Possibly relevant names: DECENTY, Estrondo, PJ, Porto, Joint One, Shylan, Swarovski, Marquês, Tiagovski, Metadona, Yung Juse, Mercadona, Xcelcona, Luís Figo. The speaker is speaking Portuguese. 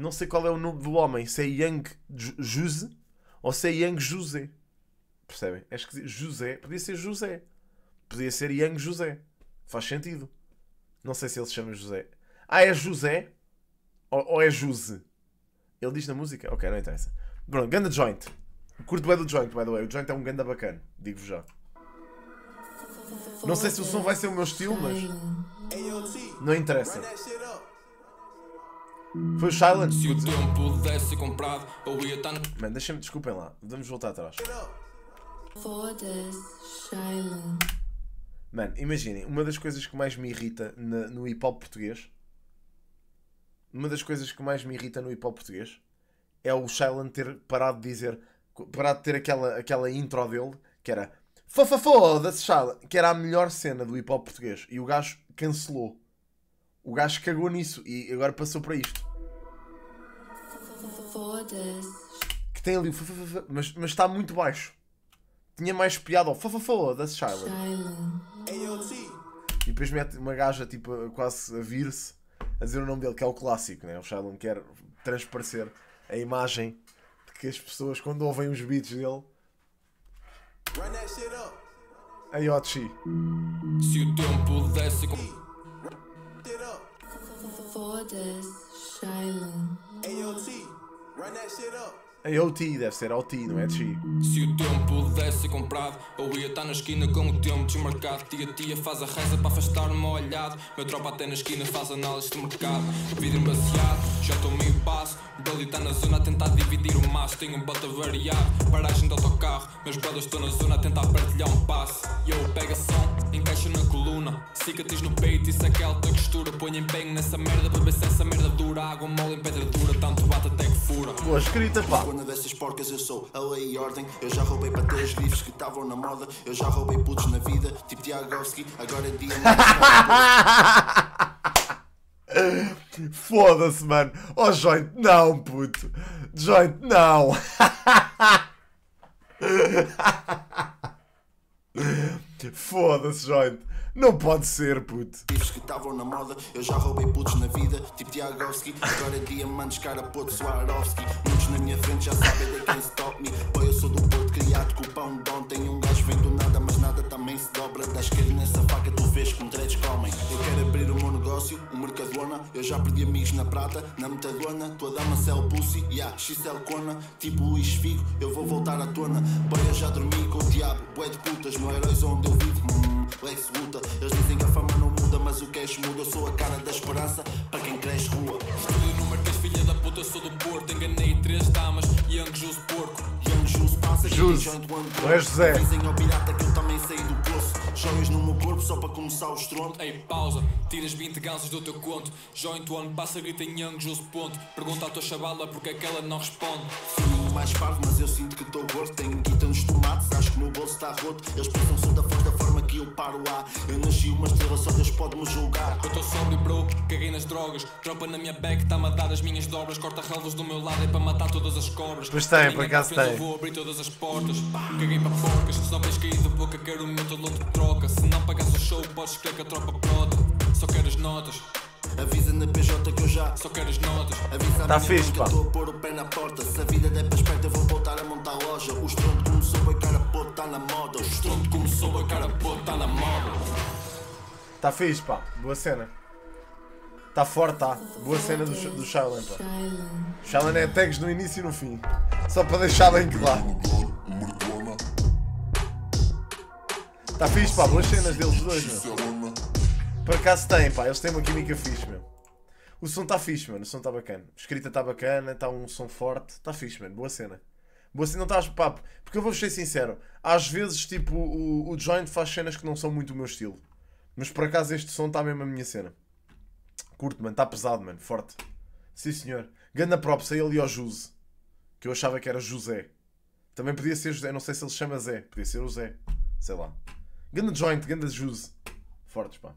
Não sei qual é o nome do homem. Se é Yung Juse ou se é Yung Juse. Percebem? É esquisito. José. Podia ser José. Podia ser Yung Juse. Faz sentido. Não sei se ele se chama José. Ah, é José? Ou é Juse? Ele diz na música? Ok, não interessa. Pronto, ganda joint. Curto bem do joint, by the way. O joint é um ganda bacana. Digo-vos já. Não sei se o som vai ser o meu estilo, mas... não interessa. Foi o Shylan. Se o tempo pudesse ser comprado, eu ia estar... mano, deixem-me... desculpem lá. Vamos voltar atrás. Mano, imaginem. Uma das coisas que mais me irrita no hip-hop português... uma das coisas que mais me irrita no hip-hop português é o Shylan ter parado de dizer... parado de ter aquela intro dele, que era... foda-se Shylan, que era a melhor cena do hip-hop português. E o gajo cancelou. O gajo cagou nisso e agora passou para isto. Que tem ali o foda-se, mas está muito baixo. Tinha mais piada ao foda-se Shylan. E depois mete uma gaja tipo quase a vir-se a dizer o nome dele, que é o clássico, né? O Shylan quer transparecer a imagem de que as pessoas, quando ouvem os beats dele... aí ó, se o tempo desse... AOT deve ser AOT, não é Chi? Se o tempo pudesse ser comprado, eu ia estar na esquina com o tempo desmarcado. Tia faz a reza para afastar-me ao olhado. Meu tropa até na esquina faz análise de mercado. Vidro embaciado, já estou meio passo. O Bali está na zona a tentar dividir o maço. Tenho um bota variado, paragem de autocarro. Meus brothers estão na zona a tentar partilhar um passo. E eu pego a som, encaixo na coluna. Cicatriz no peito, isso é que é alta costura. Ponho empenho nessa merda para ver se essa merda dura. Água mole em pedra dura, tanto bate até que fura. Boa escrita, pá. Quando dessas porcas eu sou a lei e ordem. Eu já roubei bateres livres que estavam na moda. Eu já roubei putos na vida, tipo Tiagovski. Agora é dia mais... foda-se, mano. Oh, Joint, não, puto. Joint, não. Foda-se, Joint. Não pode ser, puto. Livros que estavam na moda, eu já roubei putos na vida, tipo Tiagovski. Agora é diamantes, cara, puto, Swarovski. Muitos na minha frente já sabem de quem se top me. Pô, eu sou do Porto, criado com o pão dom. Tem um gajo vem do nada, mas nada também se dobra. Das esquerda nessa faca, tu vês como dreads comem. Eu quero abrir o meu negócio, o Mercadona. Eu já perdi amigos na prata, na Metadona. Tua dama sell pussy, yeah, Xcelcona. Tipo Luís Figo, eu vou voltar à tona. Pô, eu já dormi com o diabo, bué de putas. No heróis onde eu vivo, Lex luta. Eles dizem que a fama não muda, mas o queixo muda. Eu sou a cara da esperança para quem cresce rua. Estudo no Marquês, filha da puta, sou do Porto. Enganei 3 damas, Yung Juse porco. Yung Juse passa aqui, joint one porco. Dizem ao pirata que eu também saí do poço. Joias no meu corpo só para começar o estrondo. Ei, pausa, tiras 20 gansos do teu conto. Joint one passa, grita em Yung Juse ponto. Pergunta à tua chavala porque é que ela não responde. Fui mais parvo, mas eu sinto que estou gordo. Tenho guita nos tomates, acho que o meu bolso está roto. Eles pensam-se da força que eu paro lá. Eu nasci uma estrela, só Deus pode-me julgar. Eu estou sóbrio, bro, caguei nas drogas. Tropa na minha bag, está-me a dar as minhas dobras. Corta relvas do meu lado, é para matar todas as cobras. Pois tem, por acaso tem. Eu vou abrir todas as portas. Caguei para porcas, se não tens caído a boca, quero o meu talão de troca. Se não pagasse o show, podes crer que a tropa brota. Só quero as notas. Avisa na PJ que eu já só quero as notas. Avisa tá a minha fixe, que estou a pôr o pé na porta. Se a vida der para aspecto, eu vou voltar a montar a loja. O estrondo começou a cara pôr, está na moda. O estrondo começou a cara pôr, está na moda. Tá fixe, pá. Boa cena. Tá forte, tá. Boa cena do Shylan, pá. Shylan é tags no início e no fim. Só para deixar bem claro. Tá fixe, pá. Boas cenas deles dois, meu. Por acaso tem, pá, eles têm uma química fixe, meu. O som está fixe, mano, o som está bacana. A escrita está bacana, está um som forte, está fixe, mano, boa cena. Boa cena, não estás papo, porque eu vou ser sincero, às vezes, tipo, o Joint faz cenas que não são muito o meu estilo. Mas por acaso este som está mesmo a minha cena. Curto, mano, está pesado, mano, forte. Sim, senhor. Ganda props a ele e ao Juse, que eu achava que era José. Também podia ser José, não sei se ele se chama Zé, podia ser o Zé, sei lá. Ganda Joint, ganda Juse. Fortes, pá.